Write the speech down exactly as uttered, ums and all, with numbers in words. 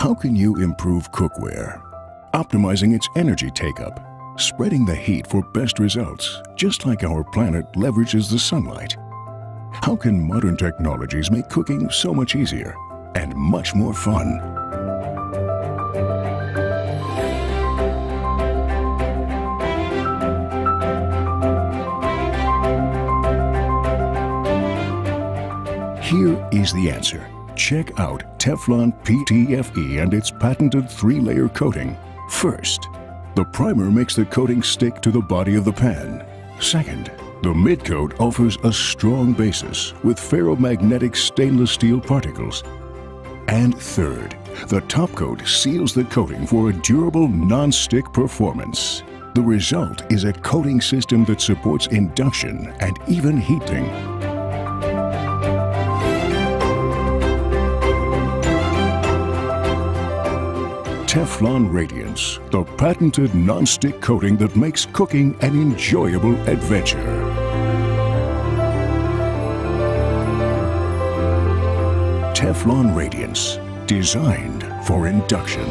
How can you improve cookware? Optimizing its energy take-up, spreading the heat for best results, just like our planet leverages the sunlight. How can modern technologies make cooking so much easier and much more fun? Here is the answer. Check out Teflon P T F E and its patented three-layer coating. First, the primer makes the coating stick to the body of the pan. Second, the midcoat offers a strong basis with ferromagnetic stainless steel particles. And third, the top coat seals the coating for a durable non-stick performance. The result is a coating system that supports induction and even heating. Teflon Radiance, the patented non-stick coating that makes cooking an enjoyable adventure. Teflon Radiance, designed for induction.